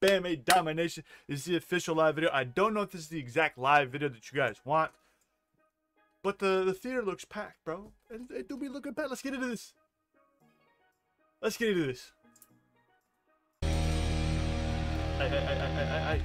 Bam, a domination. This is the official live video. I don't know if this is the exact live video that you guys want, but the theater looks packed, bro. It do be looking packed. Let's get into this. Let's get into this. Hey, hey.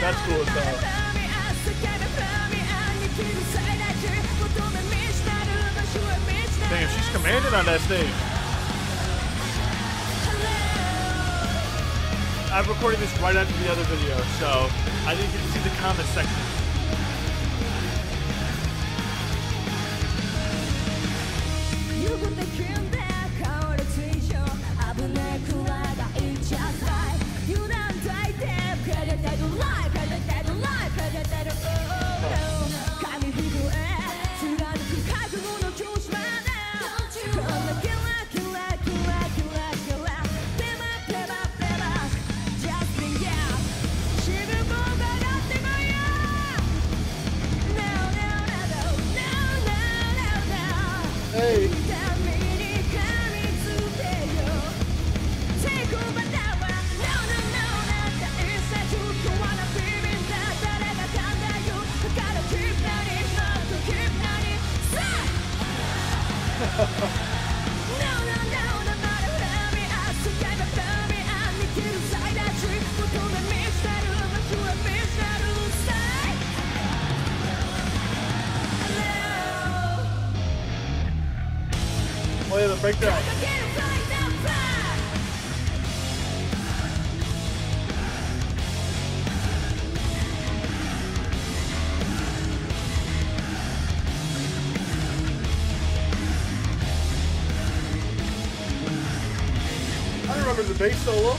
That's cool as hell. Damn, she's commanding on that stage. I've recorded this right after the other video, so I didn't get to see the comment section. Oh yeah, the breakdown. I remember the bass solo.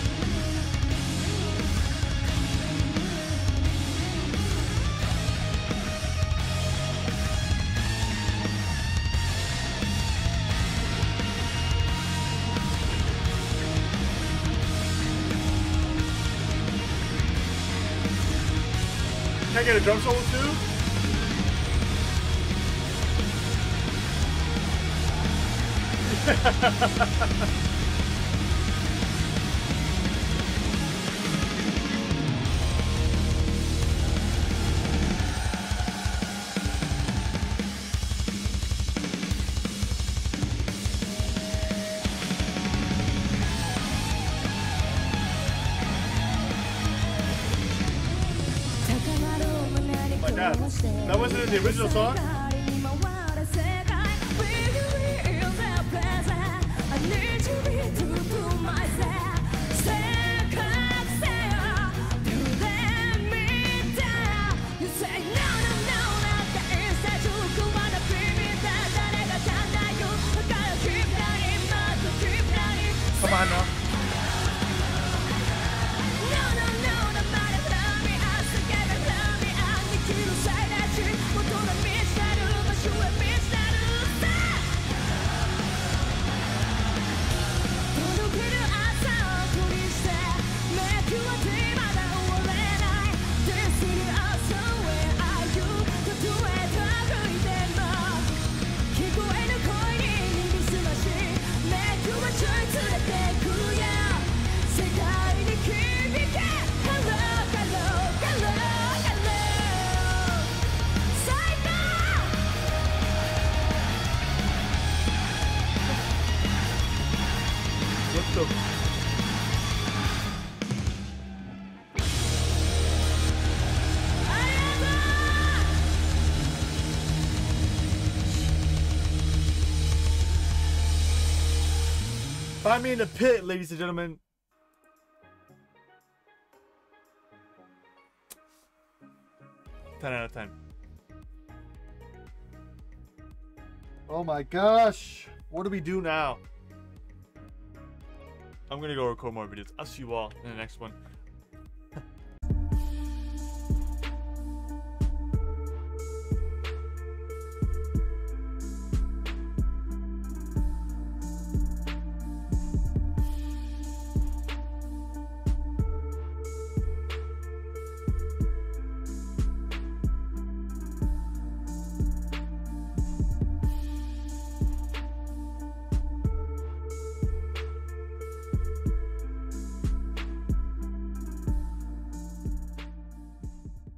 Can I get a drum solo too? That wasn't in the original song? Come on now. Find me in the pit, ladies and gentlemen. Ten out of 10. Oh my gosh. What do we do now? I'm gonna go record more videos. I'll see you all in the next one.